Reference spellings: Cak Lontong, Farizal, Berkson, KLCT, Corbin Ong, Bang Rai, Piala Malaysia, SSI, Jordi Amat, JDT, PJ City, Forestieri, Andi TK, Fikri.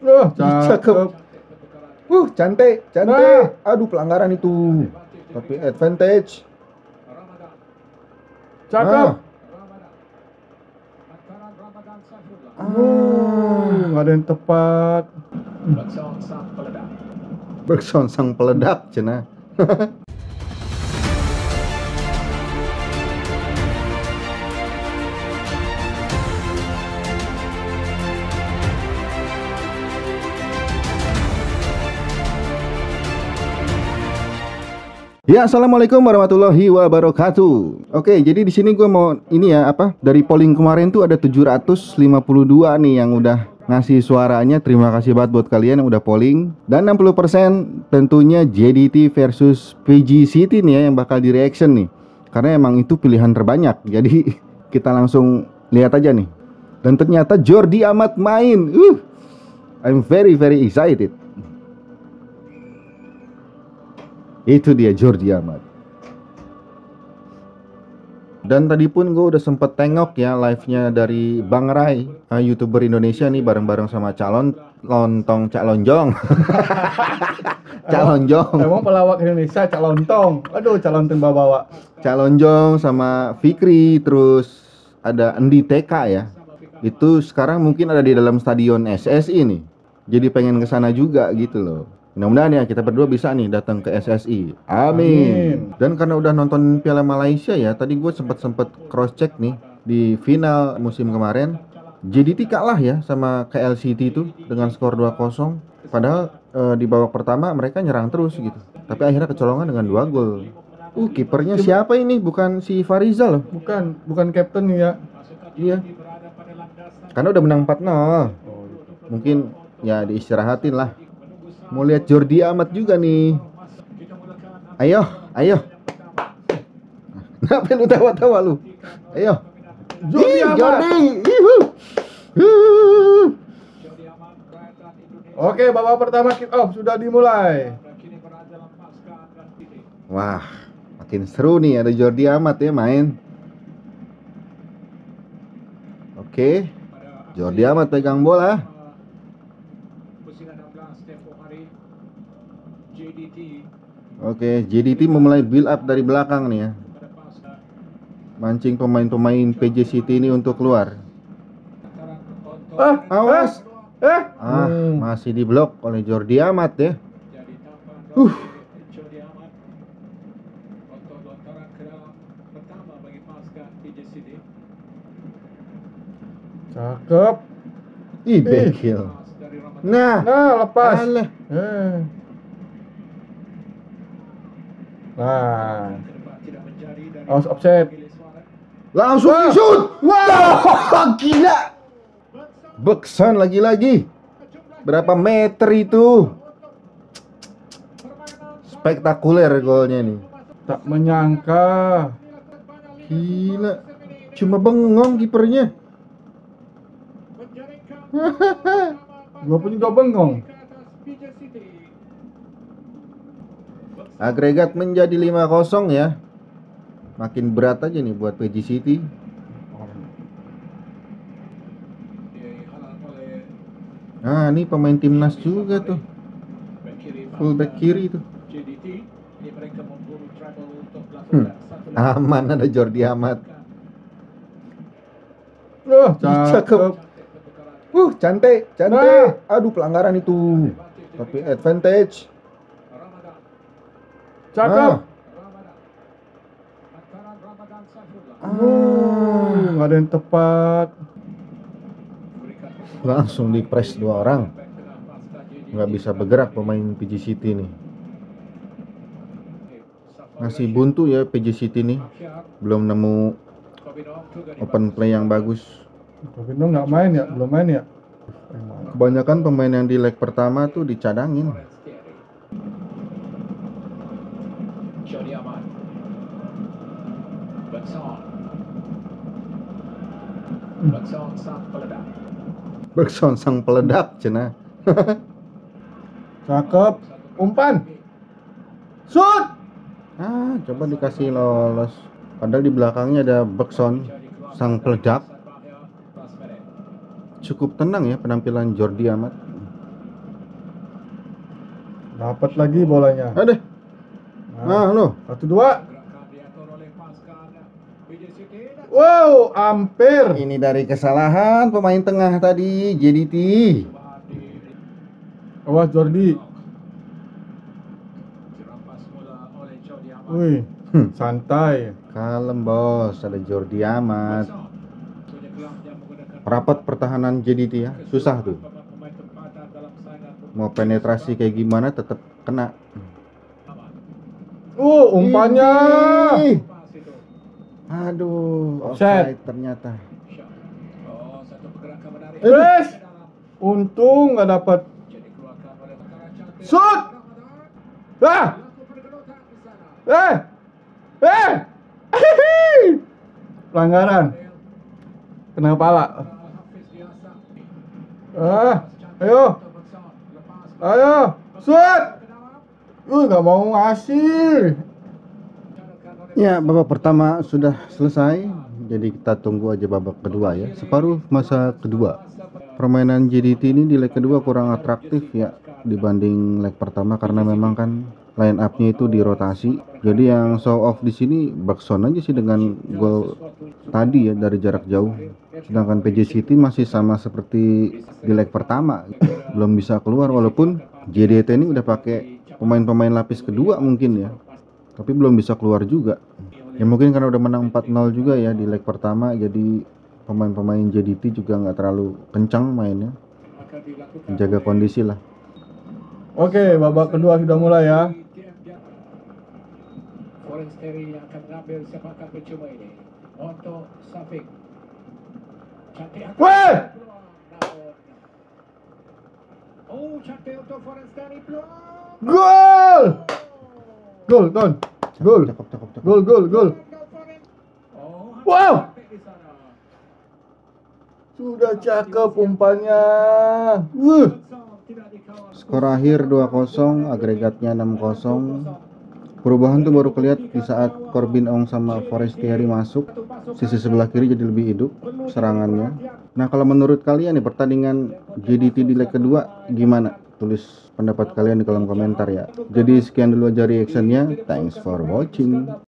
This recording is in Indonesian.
Cakep. Cantik, cantik. Aduh, pelanggaran itu. Tapi advantage. Cakep. Nggak ada yang tepat. Berkson sang peledak, cina. Ya, assalamualaikum warahmatullahi wabarakatuh. Oke, jadi di sini gue mau ini ya, apa? Dari polling kemarin tuh ada 752 nih yang udah ngasih suaranya. Terima kasih banget buat kalian yang udah polling. Dan 60% tentunya JDT versus PJ City nih ya, yang bakal di reaction nih. Karena emang itu pilihan terbanyak. Jadi kita langsung lihat aja nih. Dan ternyata Jordi Amat main. I'm very excited. Itu dia Jordi Amat. Dan tadi pun gue udah sempet tengok ya live-nya dari Bang Rai, YouTuber Indonesia nih, bareng-bareng sama Cak Lontong. Cak Lontong. Emang pelawak Indonesia Cak Lontong. Aduh, Cak Lontong bawa-bawa. Cak Lontong sama Fikri, terus ada Andi TK ya. Itu sekarang mungkin ada di dalam stadion SSI nih. Jadi pengen ke sana juga gitu loh. Mudah-mudahan ya kita berdua bisa nih datang ke SSI. Amin. Dan karena udah nonton Piala Malaysia ya, tadi gue sempet cross check nih di final musim kemarin. JDT kalah ya sama KLCT itu dengan skor 2-0. Padahal di babak pertama mereka nyerang terus gitu. Tapi akhirnya kecolongan dengan 2 gol. Kipernya siapa ini? Bukan si Farizal loh. Bukan kapten ya. Iya. Karena udah menang 4-0. Mungkin ya diistirahatin lah. Mau lihat Jordi Amat juga nih. Ayo. Kenapa lu tawa-tawa lu? Ayo. Jordi. Oke, babak pertama kick off sudah dimulai. Wah, makin seru nih ada Jordi Amat ya main. Oke. Jordi Amat pegang bola. Oke, JDT memulai build up dari belakang nih ya. Mancing pemain-pemain PJ City ini untuk keluar. Awas. Masih diblok oleh Jordi Amat ya. Cakep. Ih, bekil. Nah, lepas. Awas offset. Langsung shoot. Gila. Beksan lagi-lagi. Berapa meter itu? Spektakuler golnya nih. Tak menyangka. Gila. Cuma bengong kipernya. Gua pun juga bengong. Agregat menjadi 5-0 ya. Makin berat aja nih buat PJ City. Nah, ini pemain timnas juga tuh. Fullback kiri tuh. Aman ada Jordi Amat. Cakep. Cantik, cantik. Aduh, pelanggaran itu. Tapi advantage. Cakep. Nggak ada yang tepat. Langsung di press 2 orang. Nggak bisa bergerak pemain PJ City nih. Masih buntu ya PJ City nih. Belum nemu open play yang bagus. Corbin Ong nggak main ya, belum main ya. Kebanyakan pemain yang di leg pertama tuh dicadangin. Berkson sang peledak, cina. Cakep. Umpan. Shoot. Coba dikasih lolos. Padahal di belakangnya ada Berkson sang peledak. Cukup tenang ya penampilan Jordi Amat. Dapat lagi bolanya. Ada. Nah, lo. 1-2. Wow, hampir. Ini dari kesalahan pemain tengah tadi, JDT. Awas Jordi. Wih, santai. Kalem bos, ada Jordi Amat. Rapat pertahanan JDT ya, susah tuh. Mau penetrasi kayak gimana tetap kena. Umpannya. Aduh, offside ternyata. Untung nggak dapat. Shoot. Pelanggaran. Kena kepala. Ayo. Shoot. Nggak mau ngasih. Ya, babak pertama sudah selesai, jadi kita tunggu aja babak kedua ya. Separuh masa kedua. Permainan JDT ini di leg kedua kurang atraktif ya dibanding leg pertama, karena memang kan line up-nya itu dirotasi. Jadi yang show off di sini Bergson aja sih dengan gol tadi ya dari jarak jauh. Sedangkan PJ City masih sama seperti di leg pertama, belum bisa keluar, walaupun JDT ini udah pakai pemain-pemain lapis kedua mungkin ya. Tapi belum bisa keluar juga. Ya mungkin karena udah menang 4-0 juga ya di leg pertama, jadi pemain-pemain JDT juga nggak terlalu kencang mainnya. Menjaga kondisi lah. Oke, babak kedua sudah mulai ya. Forestieri akan ngambil sepakan percuma ini. Otto Sapik. Cantik Otto Forestieri blok. Gol! Gol. Wow. Sudah cakep umpannya. Skor akhir 2-0, agregatnya 6-0. Perubahan tuh baru kelihatan di saat Corbin Ong sama Forestieri masuk. Sisi sebelah kiri jadi lebih hidup serangannya. Nah, kalau menurut kalian nih pertandingan JDT di leg kedua gimana? Tulis pendapat kalian di kolom komentar ya. Jadi sekian dulu aja reaction-nya. Thanks for watching.